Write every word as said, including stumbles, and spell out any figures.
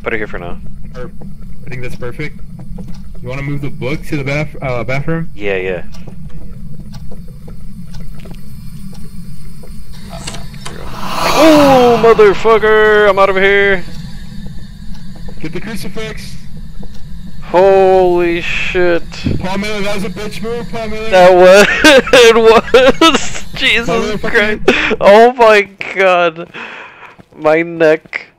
I'll put it here for now. I think that's perfect. You want to move the book to the bath uh, bathroom? Yeah, yeah. Oh, motherfucker! I'm out of here! Get the crucifix! Holy shit! Paul Miller, that was a bitch move, Paul Miller! That was! It was! Jesus Christ! Oh my god! My neck!